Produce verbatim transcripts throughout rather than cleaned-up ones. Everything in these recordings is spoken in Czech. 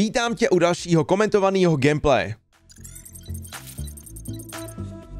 Vítám tě u dalšího komentovaného gameplay.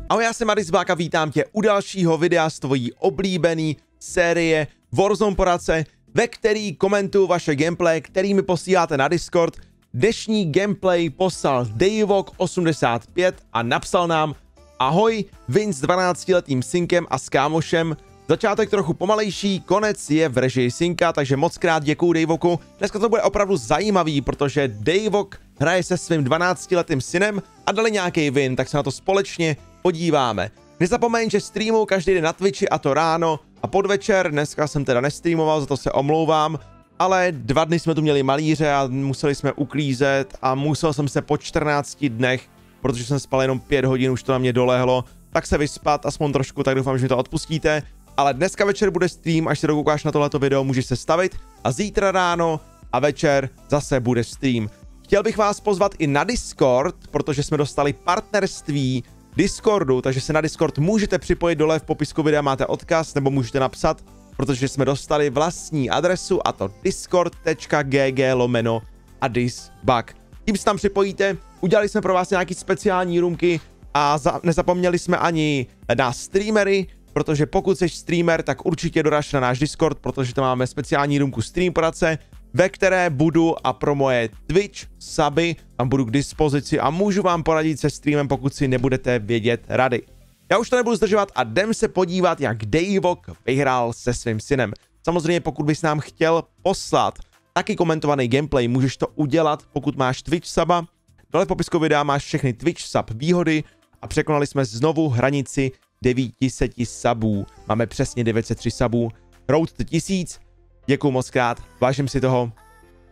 Ahoj, já jsem Marys Bák a vítám tě u dalšího videa z tvojí oblíbený série Warzone poradce, ve který komentuju vaše gameplay, který mi posíláte na Discord. Dnešní gameplay poslal Dayvok osmdesát pět a napsal nám: ahoj, Vin s dvanáctiletým synkem a s kámošem. Začátek trochu pomalejší, konec je v režii synka, takže moc krát děkuju Dayvoku. Dneska to bude opravdu zajímavý, protože Dayvok hraje se svým dvanáctiletým synem a dali nějaký win, tak se na to společně podíváme. Nezapomeň, že streamuju každý den na Twitchi, a to ráno a podvečer. Dneska jsem teda nestreamoval, za to se omlouvám, ale dva dny jsme tu měli malíře a museli jsme uklízet a musel jsem se po čtrnácti dnech, protože jsem spal jenom pět hodin, už to na mě dolehlo, tak se vyspat aspoň trošku, tak doufám, že mi to odpustíte. Ale dneska večer bude stream, až se dokoukáš na tohleto video, můžeš se stavit, a zítra ráno a večer zase bude stream. Chtěl bych vás pozvat i na Discord, protože jsme dostali partnerství Discordu, takže se na Discord můžete připojit, dole v popisku videa máte odkaz, nebo můžete napsat, protože jsme dostali vlastní adresu, a to discord tečka gg lomeno AdisBak. Tím se tam připojíte, udělali jsme pro vás nějaký speciální roomky a za, nezapomněli jsme ani na streamery, protože pokud jsi streamer, tak určitě doraž na náš Discord, protože tam máme speciální roomku stream poradce, ve které budu a pro moje Twitch suby tam budu k dispozici a můžu vám poradit se streamem, pokud si nebudete vědět rady. Já už to nebudu zdržovat a jdem se podívat, jak Dayvok vyhrál se svým synem. Samozřejmě pokud bys nám chtěl poslat taky komentovaný gameplay, můžeš to udělat, pokud máš Twitch suba. Dole v popisku videa máš všechny Twitch sub výhody a překonali jsme znovu hranici devět set subů. Máme přesně devět set tři subů. Road to tisíc. Děkuju moc krát, vážím si toho.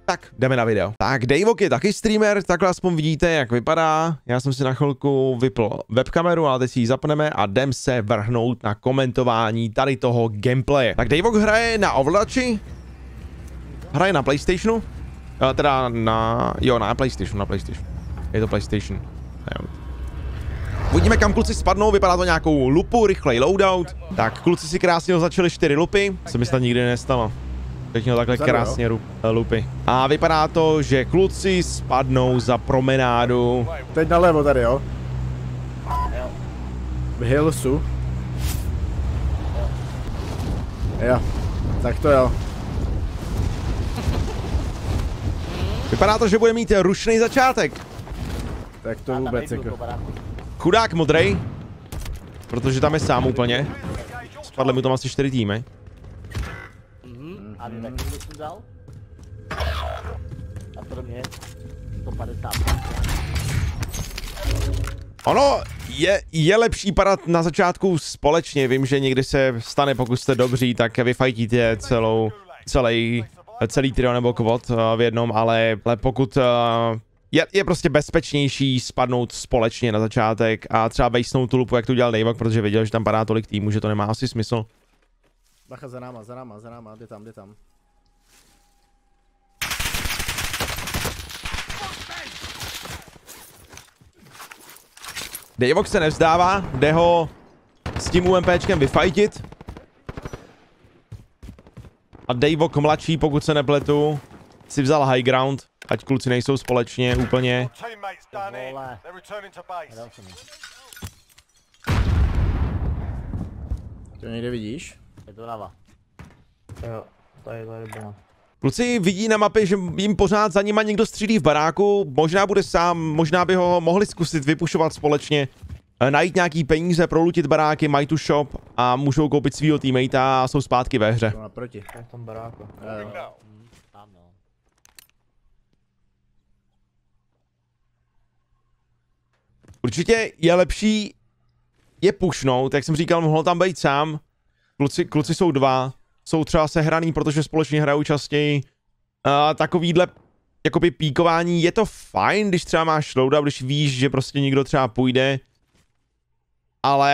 Tak, jdeme na video. Tak, Dayvok je taky streamer, takhle aspoň vidíte, jak vypadá. Já jsem si na chvilku vypl webkameru, ale teď si ji zapneme a jdem se vrhnout na komentování tady toho gameplaye. Tak Dayvok hraje na ovladači. Hraje na PlayStationu. Teda na... jo, na PlayStation, na PlayStation. Je to PlayStation. Uvidíme, kam kluci spadnou, vypadá to nějakou lupu, rychlej loadout. Tak, kluci si krásně označili čtyři lupy, se mi snad nikdy nestalo. Teď měl takhle krásně lupy. A vypadá to, že kluci spadnou za promenádu. Teď nalevo tady, jo? V Hillsu. Jo, tak to jo. Vypadá to, že bude mít rušný začátek. Tak to vůbec jako... Chudák modrej, protože tam je sám úplně. Spadly mu tam asi čtyři týmy. Ono je, je lepší padat na začátku společně. Vím, že někdy se stane, pokud jste dobří, tak vyfajtíte celou, celý, celý trio nebo kvot v jednom, ale, ale pokud... Je, je prostě bezpečnější spadnout společně na začátek a třeba vejsnout tu lupu, jak to udělal Dayvok, protože věděl, že tam padá tolik týmů, že to nemá asi smysl. Bacha, za náma, za náma, za náma, jde tam, jde tam. Dayvok se nevzdává, jde ho s tím UMPčkem vyfajtit. A Dayvok mladší, pokud se nepletu, si vzal high ground. Ať kluci nejsou společně úplně. To někde vidíš? Je to lava. Jo, tady, tady byla. Kluci vidí na mapě, že jim pořád za nima někdo střílí v baráku. Možná bude sám, možná by ho mohli zkusit vypušovat společně. Najít nějaký peníze, prolutit baráky, mají tu shop a můžou koupit svýho teammatea a jsou zpátky ve hře. Naproti. V tom baráku. Určitě je lepší je pušnout, jak jsem říkal, mohlo tam být sám. Kluci, kluci jsou dva, jsou třeba sehraný, protože společně hrajou častěji. Uh, takovýhle jakoby píkování, je to fajn, když třeba máš loadout, když víš, že prostě někdo třeba půjde. Ale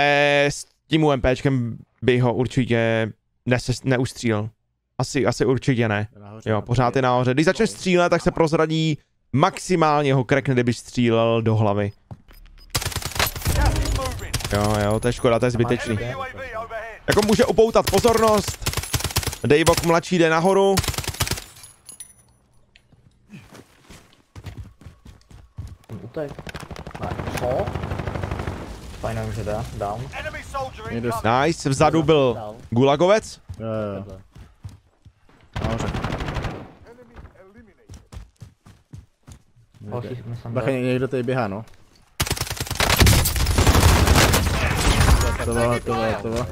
s tím UMPčkem by ho určitě neses, neustříl. Asi, asi určitě ne. Jo, pořád je nahoře. Když začne střílet, tak se prozradí, maximálně ho krekne, kdyby střílel do hlavy. Jo, jo, to je škoda, to je zbytečný. Jako může upoutat pozornost. Dayvok mladší jde nahoru. jsem utek. Ne, co? Fajn, že dá, dám. Nice, vzadu byl Gulagovec. Jo, jo. Nahoře. Bacha, někdo tady běhá, no. Tohle, tohle, tohle.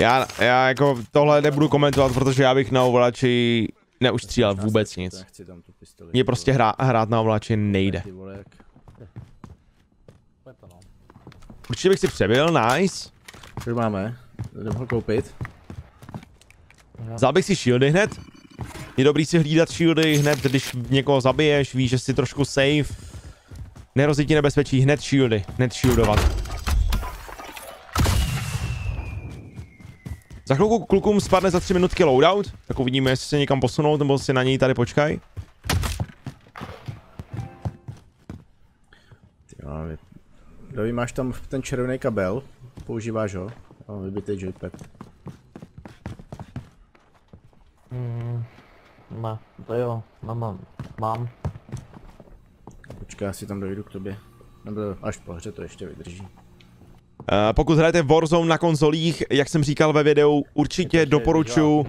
Já, já jako tohle nebudu komentovat, protože já bych na ovláči neustřílel vůbec nic. Mně prostě hrát, hrát na ovláči nejde. Určitě bych si přebil, nice. Což máme, jdeme ho koupit. Vzal bych si shieldy hned. Je dobrý si hlídat shieldy hned, když někoho zabiješ, víš, že jsi trošku safe. Nehrozí ti nebezpečí, hned shieldy, hned shieldovat. Za chvilku klukům spadne za tři minutky loadout, tak uvidíme, jestli se někam posunou, nebo si na něj tady počkají. Doví, máš tam ten červený kabel, používáš ho, a vybitej joypad. Hmm, má, to jo, mám, mám, mám. Počkej, já si tam dojdu k tobě, nebo až po hře to ještě vydrží. Uh, pokud hrajete Warzone na konzolích, jak jsem říkal ve videu, určitě doporučuji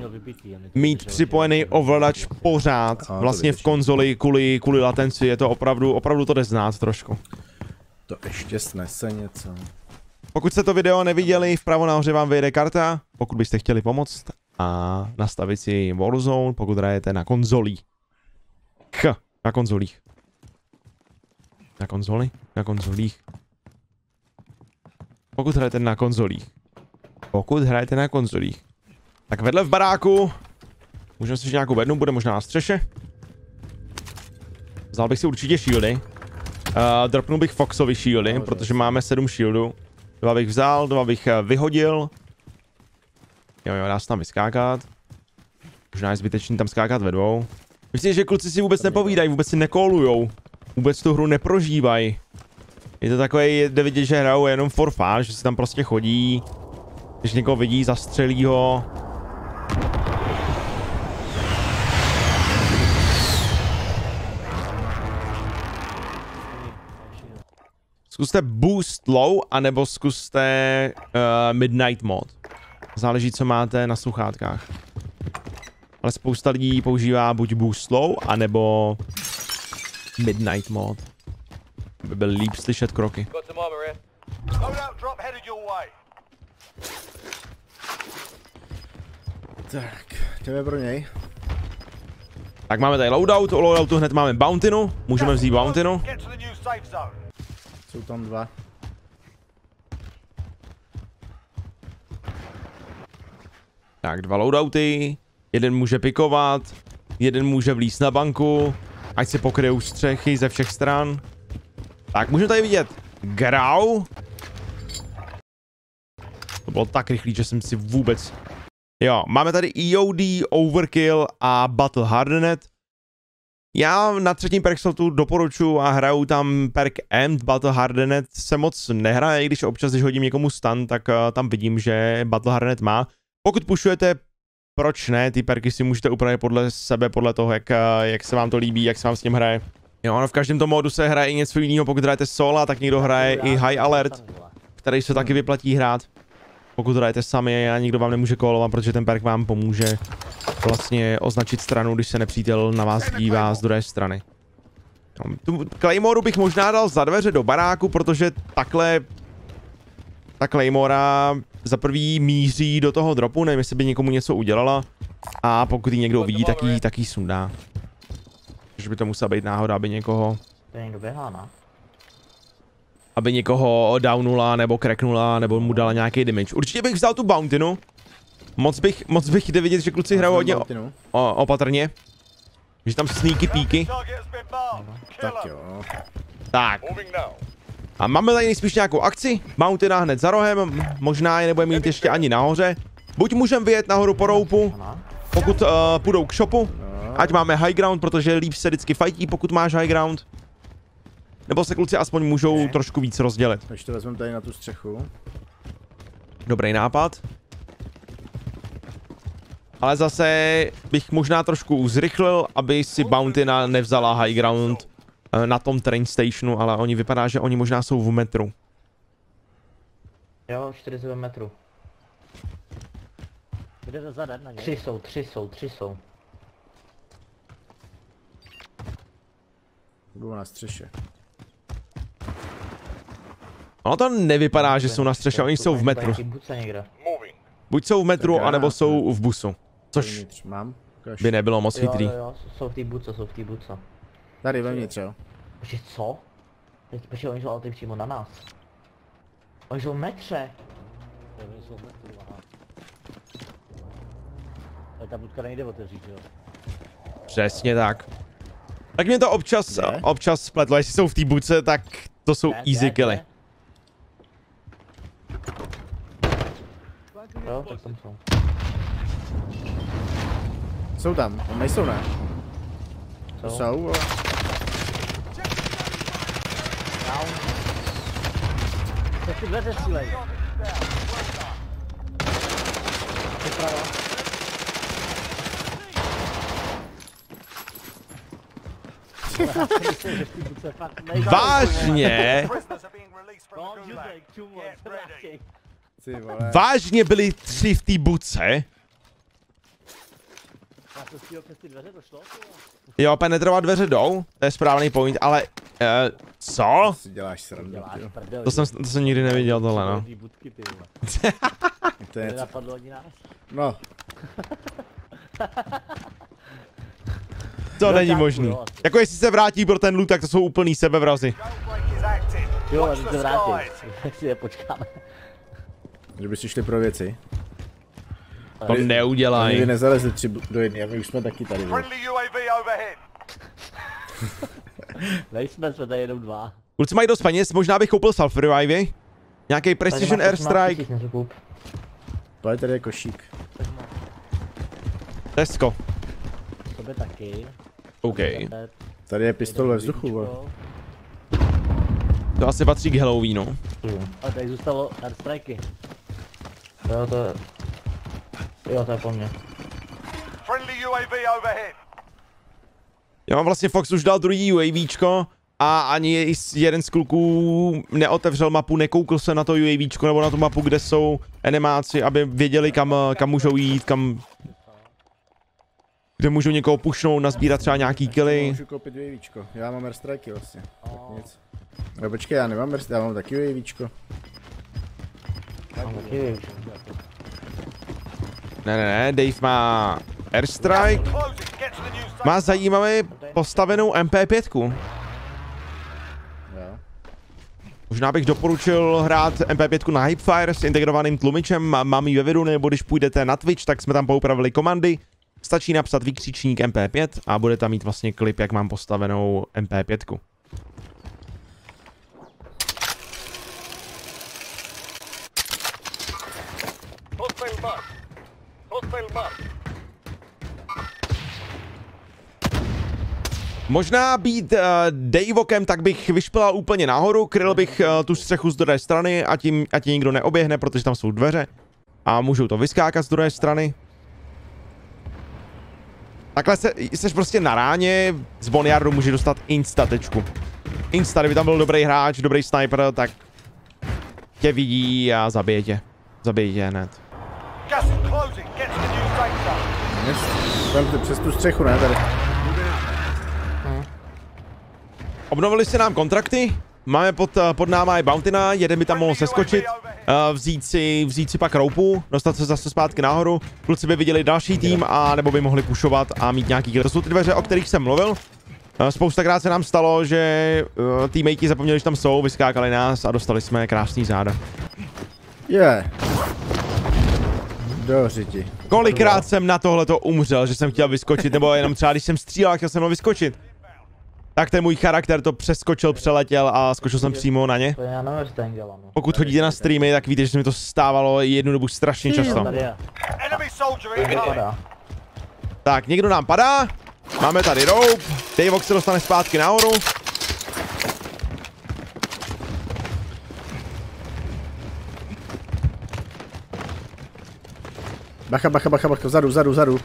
mít připojený ovladač pořád vlastně v konzoli kvůli, kvůli latenci, je to opravdu, opravdu to jde znát trošku. To ještě snese něco. Pokud jste to video neviděli, vpravo nahoře vám vyjde karta, pokud byste chtěli pomoct a nastavit si Warzone, pokud hrajete na konzolích. K, na konzolích. Na konzoli? Na konzolích. Pokud hrajete na konzolích, pokud hrajete na konzolích, tak vedle v baráku, můžeme si nějakou bednu, bude možná na střeše. Vzal bych si určitě shieldy, uh, dropnul bych Foxovi shieldy, no, protože máme sedm shieldů. Dva bych vzal, dva bych vyhodil. Jo jo, dá se tam vyskákat. Možná je zbytečný tam skákat ve dvou. Myslím, že kluci si vůbec nepovídají, vůbec si nekolujou, vůbec tu hru neprožívají. Je to takový, jde vidět, že hrajou jenom for fun, že si tam prostě chodí. Když někoho vidí, zastřelí ho. Zkuste boost low, anebo zkuste uh, midnight mod. Záleží, co máte na sluchátkách. Ale spousta lidí používá buď boost low, anebo midnight mod. By byl líp slyšet kroky. Tak, jdeme pro něj. Tak máme tady loadout, o loadoutu hned máme Bountynu, můžeme vzít Bountynu. Jsou tam dva. Tak, dva loadouty, jeden může pikovat, jeden může vlíst na banku, ať se pokryjou střechy ze všech stran. Tak, můžeme tady vidět Grau. To bylo tak rychlý, že jsem si vůbec... Jo, máme tady E O D, Overkill a Battle Hardened. Já na třetím perkslatu doporučuji a hraju tam perk M, Battle Hardened se moc nehraje, když občas, když hodím někomu stun, tak uh, tam vidím, že Battle Hardened má. Pokud pušujete, proč ne, ty perky si můžete upravit podle sebe, podle toho, jak, uh, jak se vám to líbí, jak se vám s tím hraje. Jo, no v každém tom módu se hraje i něco jiného, pokud hrajete sola, tak někdo hraje i High Alert, který se taky vyplatí hrát. Pokud hrajete sami a nikdo vám nemůže kolovat, protože ten perk vám pomůže vlastně označit stranu, když se nepřítel na vás dívá z druhé strany. No, tu Claymore bych možná dal za dveře do baráku, protože takhle ta Claymora za prvý míří do toho dropu, nevím, jestli by někomu něco udělala, a pokud ji někdo vidí, tak ji taky sundá. Že by to musela být náhoda, aby někoho... Aby někoho downula, nebo cracknula, nebo mu dala nějaký damage. Určitě bych vzal tu Bountynu. Moc bych, moc bych jde vidět, že kluci hrajou hodně opatrně. Že tam sníky píky. Tak jo. Tak. A máme tady nejspíš nějakou akci. Bountyna hned za rohem, možná je nebudeme mít ještě ani nahoře. Buď můžeme vyjet nahoru po roupu, pokud uh, půjdou k shopu. Ať máme high ground, protože líp se vždycky fightí, pokud máš high ground. Nebo se kluci aspoň můžou ne. trošku víc rozdělit. Ještě to vezmeme tady na tu střechu. Dobrý nápad. Ale zase bych možná trošku zrychlil, aby si Bounty na, nevzala high ground na tom train stationu, ale oni vypadá, že oni možná jsou v metru. Jo, čtyřicet metrů. Kde to zadat na něj? Tři jsou, tři jsou, tři jsou. Budou na střeše. Ono to nevypadá, že jsou na střeše, oni jsou v metru. Buď jsou v metru, anebo jsou v busu. Což by nebylo moc chytrý. Jo, jo, jsou v té buce, jsou v té buce. Tady vevnitř, jo. Protože co? Protože oni jsou ale teď přímo na nás. Oni jsou v metře. Oni jsou v metru, aha. Ale ta budka nejde otevřít, jo. Přesně tak. Tak mě to občas, občas spletlo, jestli jsou v té buce, tak to jsou easy killy. Jo, tak tam jsou. Jsou tam, tam nejsou, ne? To jsou, ale... Se ty dveře střílej. Vyprava. Vážně? Vážně byli tři v té buce? Jo, penetrovat dveře jdou, to je správný point, ale... E, co? To jsem, to jsem nikdy neviděl tohle, no. To je no. To není možný. Jako jestli se vrátí pro ten loot, tak to jsou úplný sebevrazy. Jo, ale se vrátí, tak si je počkáme. Kdyby si šli pro věci. To neudělají. Oni nezalezli tři do jedné, a my už jsme taky tady. Nejsme, jsme tady jenom dva. Kluci mají dost peněz, možná bych koupil self revivy. Nějaký Precision Air Strike. To je tady košík. Tesco. To by taky. OK. Tady je pistol ve vzduchu. To asi patří k Halloweenu. Ale tady zůstalo Air Strikey. Jo, to je... Jo, to je po mně. Jo, vlastně Fox už dal druhý UAVčko a ani jeden z kluků neotevřel mapu, nekoukl se na to UAVčko nebo na tu mapu, kde jsou enemáci, aby věděli, kam, kam můžou jít, kam... Kde můžou někoho pušnout, nazbírat třeba nějaký killy. Můžu koupit UAVčko, já mám Air Strikey vlastně, tak nic. No počkej, já nemám Air Strikey, já mám taky UAVčko. Mám taky UAVčko. Ne, ne, ne, Dave má Airstrike. Má zajímavě postavenou M P pět. Možná bych doporučil hrát M P pět na Hypefire s integrovaným tlumičem, mám ji ve vidu, nebo když půjdete na Twitch, tak jsme tam poupravili komandy. Stačí napsat vykřičník M P pět a bude tam mít vlastně klip, jak mám postavenou M P pět. Možná být uh, Dayvokem, tak bych vyšpilal úplně nahoru, kryl bych uh, tu střechu z druhé strany a tím, ať ji nikdo neoběhne, protože tam jsou dveře a můžou to vyskákat z druhé strany. Takhle se, seš prostě na ráně, z Bonjardu může dostat instatečku. Insta, kdyby tam byl dobrý hráč, dobrý sniper, tak tě vidí a zabije tě. Zabije tě hned. Vemte přes tu střechu, ne tady. Obnovili se nám kontrakty, máme pod, pod náma je Bountyna, jeden by tam mohl seskočit, vzít si, vzít si pak roupu, dostat se zase zpátky nahoru, kluci by viděli další tým a nebo by mohli pušovat a mít nějaký kill. To jsou ty dveře, o kterých jsem mluvil, spoustakrát se nám stalo, že teammate zapomněli, že tam jsou, vyskákali nás a dostali jsme krásný záda. Je. Yeah. Do řiti. Kolikrát jsem na tohleto umřel, že jsem chtěl vyskočit, nebo jenom třeba když jsem střílel, chtěl jsem ho vyskočit. Tak ten můj charakter to přeskočil, přeletěl a skočil jsem přímo na ně. Pokud chodíte na streamy, tak víte, že se mi to stávalo jednu dobu strašně často. Tak, někdo nám padá. Máme tady rope. Dayvok se dostane zpátky nahoru. Bacha, bacha, bacha, bacha, vzadu, vzadu, vzadu.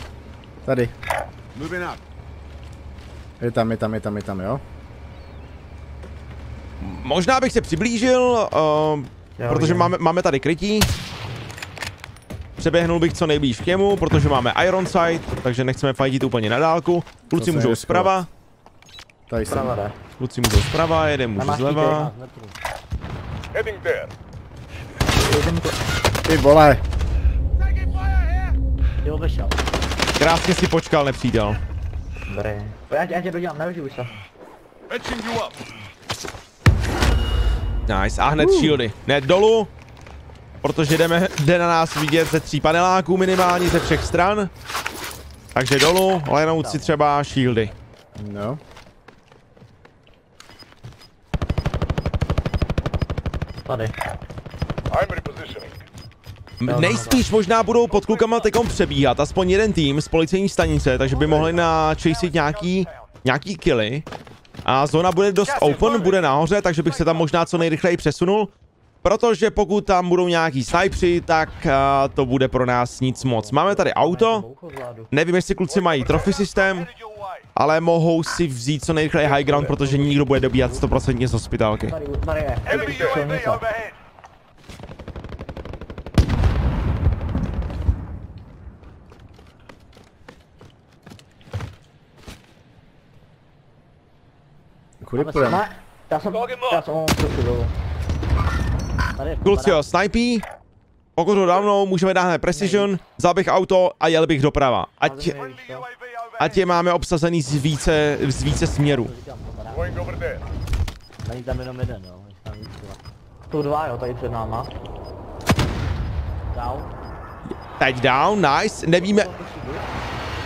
Tady. Je tam, je tam, je tam, je tam, jo. Možná bych se přiblížil, uh, jo, protože máme, máme tady krytí. Přeběhnul bych co nejblíž k němu, protože máme Iron Side, takže nechceme fightit úplně na dálku. Kluci můžou zprava. Tady jsem. Kluci můžou zprava, jeden může zleva. Ty vole. Krásně si počkal, nepřítel. Dobrý. Já tě dodělám, nevyžiju se. Nice, a hned uh. shieldy. Ne, dolů. Protože jdeme, jde na nás vidět ze tří paneláků minimálně ze všech stran. Takže dolů, lenout si třeba shieldy. No. Tady. Nejspíš možná budou pod klukama teďkom přebíhat, aspoň jeden tým z policejní stanice, takže by mohli načejsit nějaký, nějaký killy. A zóna bude dost open, bude nahoře, takže bych se tam možná co nejrychleji přesunul. Protože pokud tam budou nějaký snajpři, tak uh, to bude pro nás nic moc. Máme tady auto, nevím jestli kluci mají trophy systém, ale mohou si vzít co nejrychleji high ground, protože nikdo bude dobíhat sto procent z hospitálky. Kudy půjdeme? Já jsem, já jsem, kluci ho snipí, pokud ho dávnou, můžeme dát hned precision, vzal bych auto a jel bych doprava, ať, ať je máme obsazený z více, z více směrů. Není tam jenom jeden, jo, tam jsou dva, jo, tady před náma. Down. Teď down, nice, nevíme,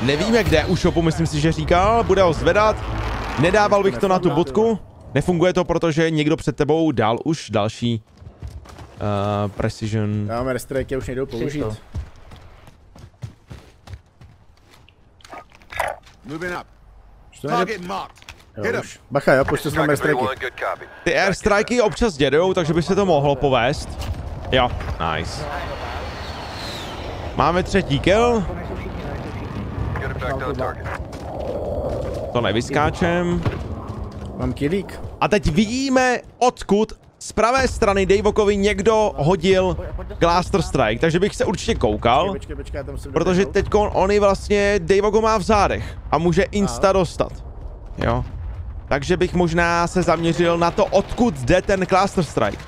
nevíme kde u shopu, myslím si, že říkal, bude ho zvedat, nedával bych to na tu bodku, nefunguje to, protože někdo před tebou dal už další. Uh, precision. Já mám restrike, už nejdou použít. Bacha, jo, pojď to znám airstrike. Ty airstrikey občas dědou, takže by se to mohlo povést. Jo, nice. Máme třetí kill. To nevyskáčem. Mám kilík. A teď vidíme, odkud z pravé strany Dayvokovi někdo hodil Cluster Strike, takže bych se určitě koukal, počkej, počkej, počkej, protože teď on vlastně Dayvoko má v zádech a může insta dostat, jo. Takže bych možná se zaměřil na to, odkud jde ten Cluster Strike.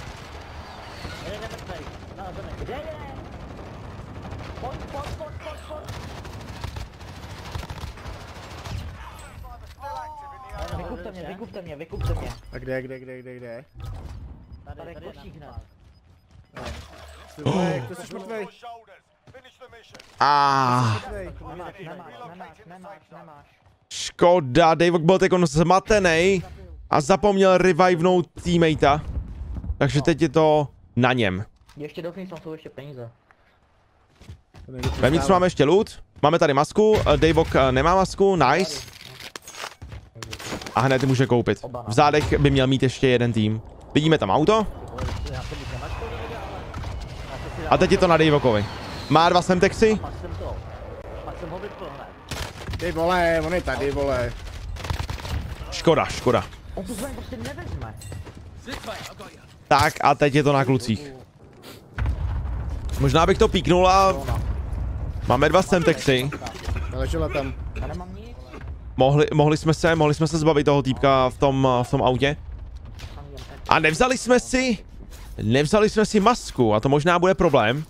Vykupte mě, vykupte mě, vykupte mě. A kde, kde, kde, kde, kde? Tady, tady košík nás. Tyhle, jak to jsi mrtvej? Aaaa. Nemáš, nemáš, nemáš, nemáš, nemáš. Škoda, Dayvok byl teď on zmatenej a zapomněl revivnout teammatea. Takže teď je to na něm. Ještě doufný, tam jsou ještě peníze. Vemnitř máme ještě loot, máme tady masku, Dayvok nemá masku, nice. A hned ty může koupit. V zádech by měl mít ještě jeden tým. Vidíme tam auto. A teď je to na Dayvokovi. Má dva semtexy. Ty vole, on je tady, vole. Škoda, škoda. Tak a teď je to na klucích. Možná bych to píknul a... Máme dva semtexy. Mohli, mohli jsme se, mohli jsme se zbavit toho týpka v tom, v tom autě. A nevzali jsme si, nevzali jsme si masku a to možná bude problém.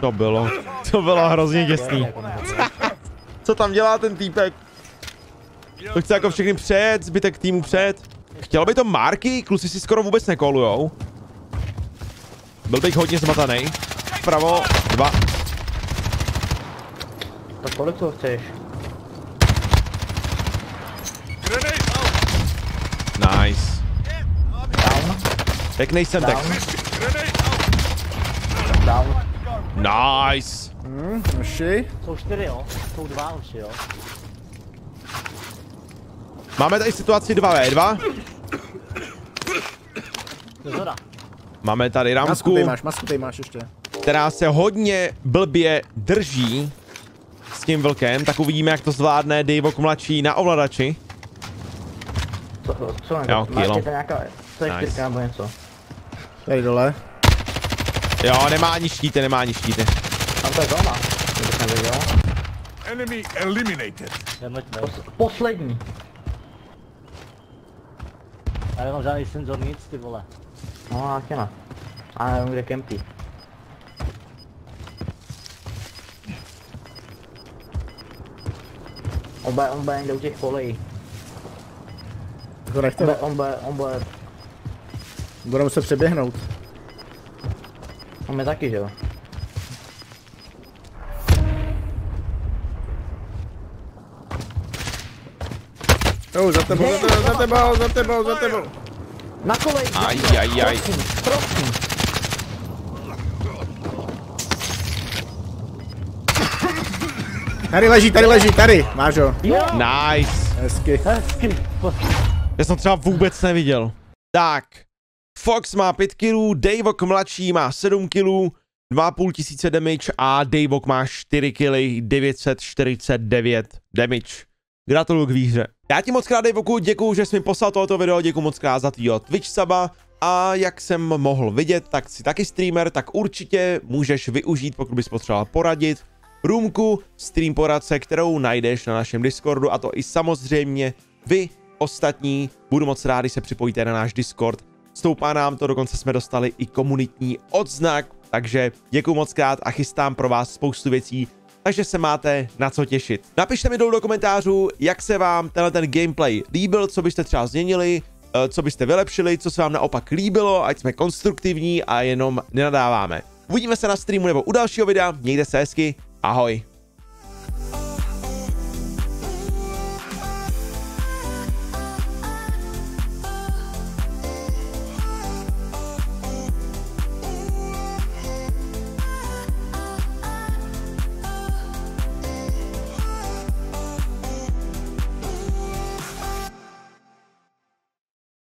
To bylo, to bylo hrozně děsný. Co tam dělá ten týpek? To chce jako všechny přejet, zbytek týmu přejet. Chtělo by to marky, kluci si skoro vůbec nekolujou. Byl bych hodně zmatanej. Vpravo, dva. Tak kolik toho chceš? Nice. Pěkný jsem tak. Nice. Hmm, uši. Jsou čtyři, jo. Jsou dva uši, jo. Máme tady situaci dva na dva. Máme tady ramku. Masku tady máš, masku tady máš ještě. Která se hodně blbě drží s tím vlkem, tak uvidíme, jak to zvládne Dayvok mladší na ovladači. Co, co mám? Jo, kilo. Máte nějaká C čtyři nice. Nebo něco? Tady dole. Jo, nemá ani štíty, nemá ani štíty. Tam to je doma. Enemy eliminated. Pos poslední. Já nemám žádný senzor, nic, ty vole. No, a těma. A nevím, kde kempí. On bude, on bude někde u těch kolejí. On bude, on bude, on bude. Budeme se přeběhnout. On je taky, že jo? Jo, za tebou, za tebou, za tebou, za tebou, za tebou. Na kolej. Aj, aj, aj. Prosím, prosím. Tady leží, tady leží, tady. Máš ho. Nice. Hezky. Hezky. Já jsem třeba vůbec neviděl. Tak. Fox má pět kilů, Dayvok mladší má sedm kilů, dva a půl tisíce damage a Dayvok má čtyři killy, devět set čtyřicet devět damage. Gratuluju k výhře. Já ti moc krát, Dayvoku, děkuju, že jsi mi poslal tohoto video, děkuju moc krát za tvýho Twitch suba a jak jsem mohl vidět, tak jsi taky streamer, tak určitě můžeš využít, pokud bys potřeboval poradit, roomku stream poradce, kterou najdeš na našem Discordu a to i samozřejmě vy ostatní. Budu moc rád, když se připojíte na náš Discord. Stoupá nám to, dokonce jsme dostali i komunitní odznak, takže děkuju moc krát a chystám pro vás spoustu věcí, takže se máte na co těšit. Napište mi dolů do komentářů, jak se vám tenhle ten gameplay líbil, co byste třeba změnili, co byste vylepšili, co se vám naopak líbilo, ať jsme konstruktivní a jenom nenadáváme. Uvidíme se na streamu nebo u dalšího videa, mějte se hezky, ahoj.